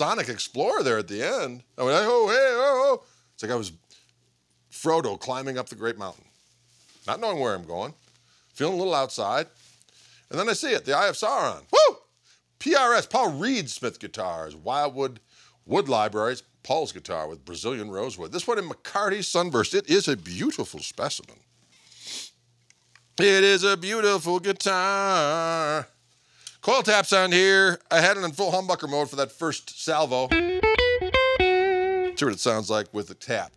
sonic explorer there at the end. I went, oh, hey, oh, oh. It's like I was Frodo climbing up the Great Mountain, not knowing where I'm going, feeling a little outside. And then I see it, the Eye of Sauron. Woo! PRS, Paul Reed Smith Guitars, Wildwood Wood Libraries, Paul's Guitar with Brazilian rosewood. This one in McCarty's Sunburst. It is a beautiful specimen. It is a beautiful guitar. Coil taps on here. I had it in full humbucker mode for that first salvo. See what it sounds like with the tap.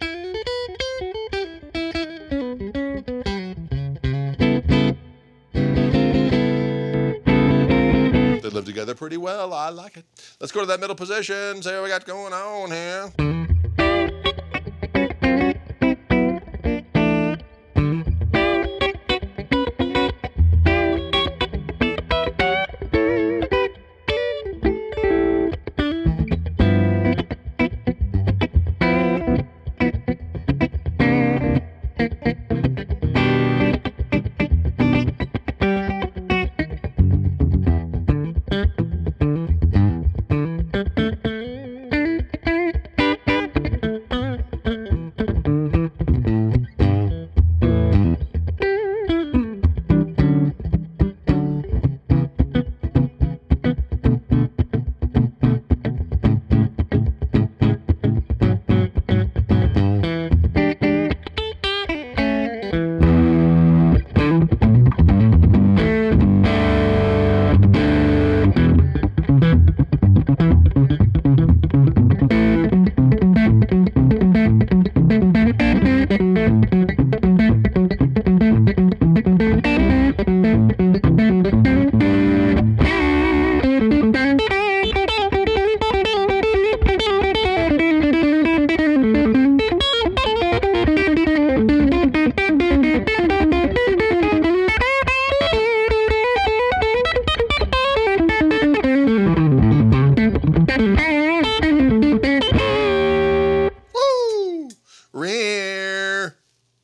They live together pretty well. I like it. Let's go to that middle position. See what we got going on here.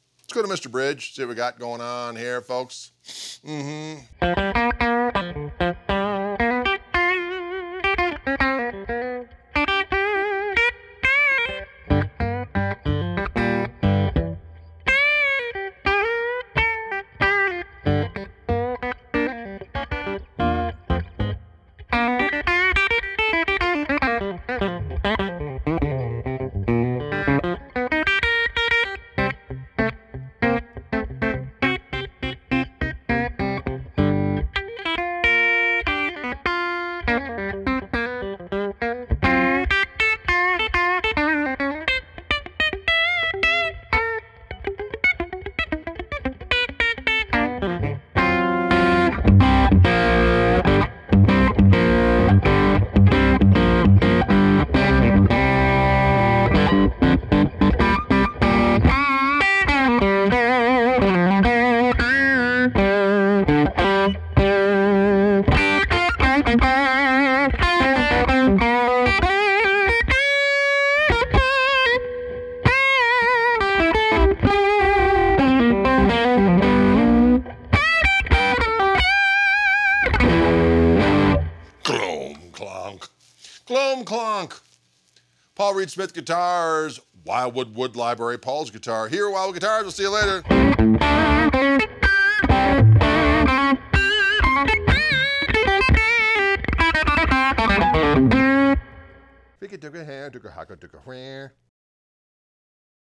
Let's go to Mr. Bridge, see what we got going on here, folks. Clonk. Paul Reed Smith Guitars, Wildwood Wood Library, Paul's Guitar. Here at Wildwood Guitars, we'll see you later.